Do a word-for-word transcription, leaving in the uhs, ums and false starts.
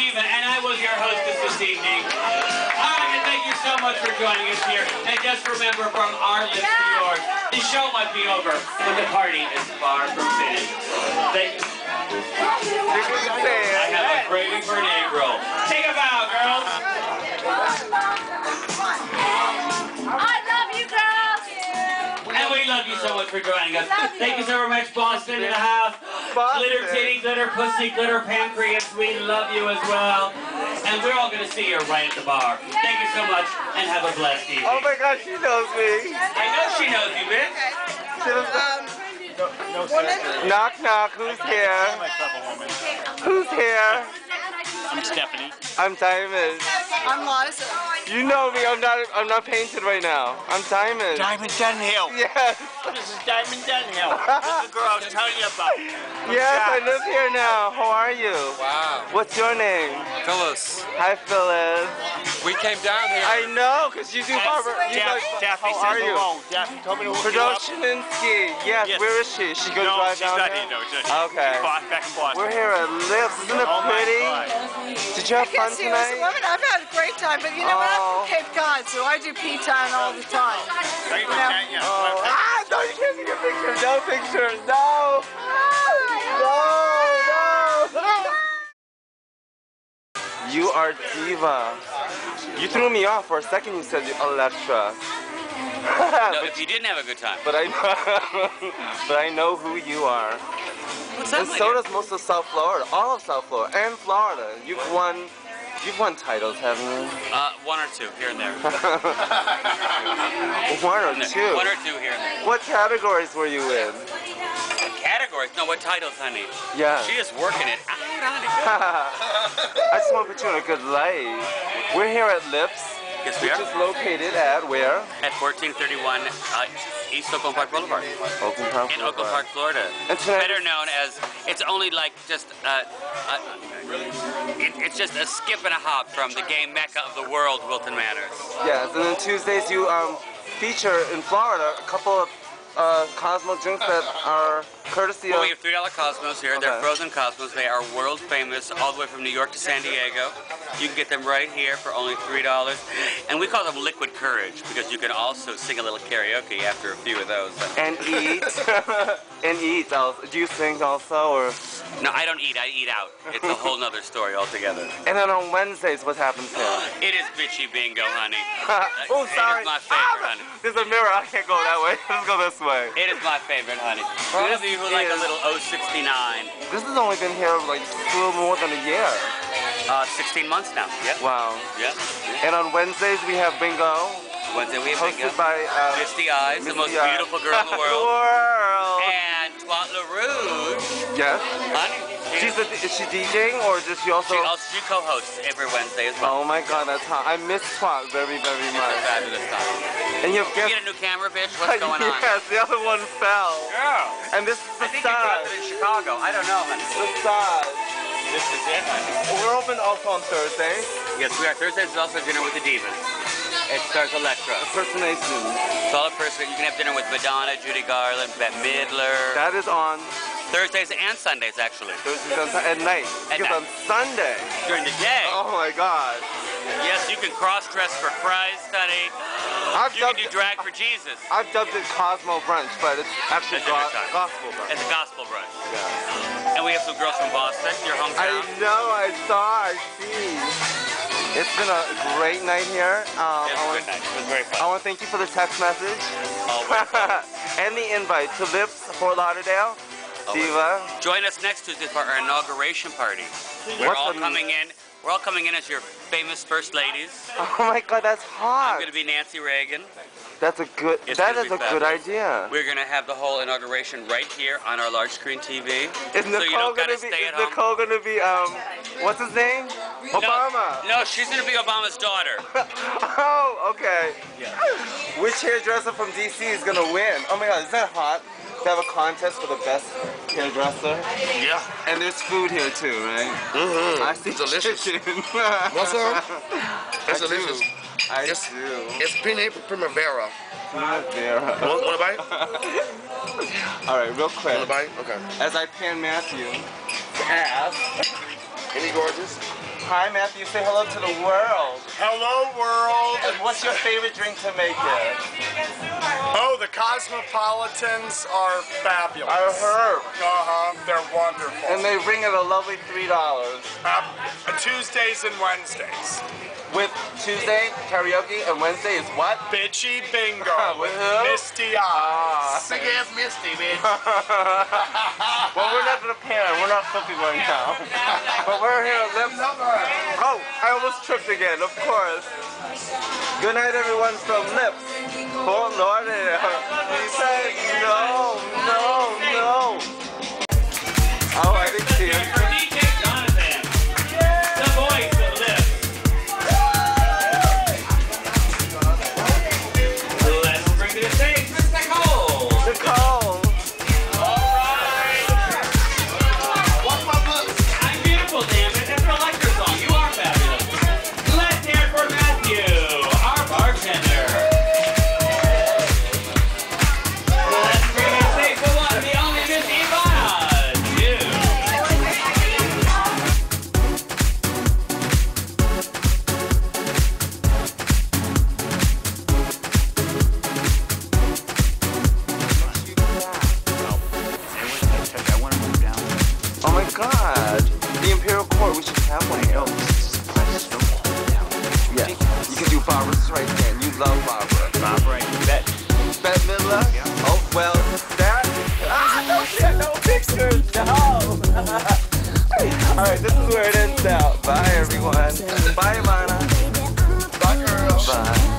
Stephen, and I was your hostess this evening. Hi, and thank you so much for joining us here. And just remember, from our lips to yours, the show might be over, but the party is far from finished. Thank you. I have a craving for an egg roll. Take a bow, girls. I love you, girls. And we love you so much for joining us. Thank you so much, Boston in the house. Glitter titty, glitter pussy, glitter pancreas, we love you as well. And we're all going to see you right at the bar. Thank you so much, and have a blessed evening. Oh my God, she knows me. I know she knows you, bitch. Um, no, no knock, knock, who's here? Who's here? I'm Stephanie. I'm Diamond. I'm Larissa. You know me, I'm not I'm not painted right now. I'm Diamond. Diamond Dunhill. Yes. This is Diamond Dunhill. This is the girl I was telling you about. From yes, Jax. I live here now. How are you? Wow. What's your name? Phyllis. Hi, Phyllis. We came down here. I know, because you do barber. Daff like, Daffy how are you? Daffy told me to Produchinsky. Yes, yes, where is she? She goes no, right down there? No, she's not here. Okay. Back in Boston. We're here at Lips. Isn't it oh pretty? Did you have I fun tonight? Women, I've had a great time, but you know oh. what? I'm from Cape Cod, so I do pee time all the time. You know? oh. Ah, no, you can't take a picture. No pictures. No. No, no. You are diva. You threw me off for a second. You said Electra. No, but you didn't have a good time. But I know, but I know who you are. What's that and like so it? Does most of South Florida, all of South Florida, and Florida. You've what? won, you've won titles, haven't you? Uh, one or two here and there. one or two. One or two here and there. What categories were you in? Categories? No, what titles, honey? Yeah. She is working it. I just want to put you in a good light. We're here at Lips. Yes, we Which are. is located at where? At fourteen thirty-one uh, East Oakland Park Boulevard. Oakland Park In Boulevard. Oakland Park, Florida. It's better known as, it's only like just, uh, uh, it, it's just a skip and a hop from the gay mecca of the world, Wilton Manors. Yes, and then Tuesdays you um, feature in Florida a couple of uh, Cosmo drinks that are courtesy well, of... we have three dollar Cosmos here. Okay. They're frozen Cosmos. They are world famous all the way from New York to San Diego. You can get them right here for only three dollars. And we call them liquid courage because you can also sing a little karaoke after a few of those. And eat. and eat. Also. Do you sing also? or? No, I don't eat. I eat out. It's a whole nother story altogether. And then on Wednesdays, what happens here? It is bitchy bingo, honey. oh, sorry. It is my favorite, honey. There's a mirror. I can't go that way. Let's go this way. It is my favorite, honey. For those of you who like a little oh sixty-nine. This has only been here like a little more than a year. Uh, sixteen months now. Yep. Wow. Yep. And on Wednesdays we have bingo. Wednesday we have bingo. Hosted by uh, Misty Eyez, the most Eyez. beautiful girl in the world. world. And Twat LaRue. Yes. Honey. She's a, is she DJing or does she also? She also she co-hosts every Wednesday as well. Oh my God, that's hot. I miss Twat very, very much. It's a fabulous time. And you have guests. You get a new camera, bitch. What's going on? Yes, the other one fell. Yeah. And this is the I think it in Chicago. I don't know, honey. The size. This is it. We're open also on Thursday. Yes, we are. Thursdays is also Dinner with the Divas. It starts Electra. Impersonation. It's all a person. You can have dinner with Madonna, Judy Garland, Bette Midler. That is on Thursdays and Sundays, actually. Thursdays and at night. At because night. on Sunday. During the day. Oh my God. Yes, you can cross-dress for Christ, honey. I've you can do drag it, for Jesus. I've dubbed it Cosmo Brunch, but it's actually go time. Gospel Brunch. It's a Gospel Brunch. Yeah. And we have some girls from Boston, your hometown. I know, I saw, I see. It's been a great night here. Um, it was a great night. It was very fun. I want to thank you for the text message. and the invite to Lips, Fort Lauderdale. Diva. Join us next Tuesday for our inauguration party. We're What's all coming in. We're all coming in as your famous first ladies. Oh my God, that's hot. I'm gonna be Nancy Reagan. That's a good. It's that is a fabulous. good idea. We're gonna have the whole inauguration right here on our large screen T V. Is Nicole so you don't gotta be, stay at home. Is Nicole gonna be um? What's his name? Obama. No, no she's gonna be Obama's daughter. oh, okay. Yeah. Which hairdresser from D C is gonna win? Oh my God, is that hot? They have a contest for the best hairdresser. Yeah. And there's food here too, right? Mm-hmm. I see delicious. What's up? It's I delicious. Do. I it's, do. It's penne primavera. Primavera. Want, want a bite? All right, real quick. Want a bite? Okay. As I pan Matthew's ass. Isn't he gorgeous? Hi, Matthew. Say hello to the world. Hello, world. And what's your favorite drink to make it? Oh, the Cosmopolitans are fabulous. I heard. Uh-huh. They're wonderful. And they ring at a lovely three dollars. Uh, Tuesdays and Wednesdays. With Tuesday, karaoke, and Wednesday is what? Bitchy Bingo. With who? Misty Eyez. Sing ass Misty, bitch. Well, we're not the parent. We're not filthy right now. But we're here at Lips. Oh, I almost tripped again, of course. Good night, everyone, from Lips. Fort Lauderdale. He said, no, no, no. Oh, I think she is. Alright, this is where it ends now. Bye, everyone. Bye, Ivana. Bye, girl. Bye.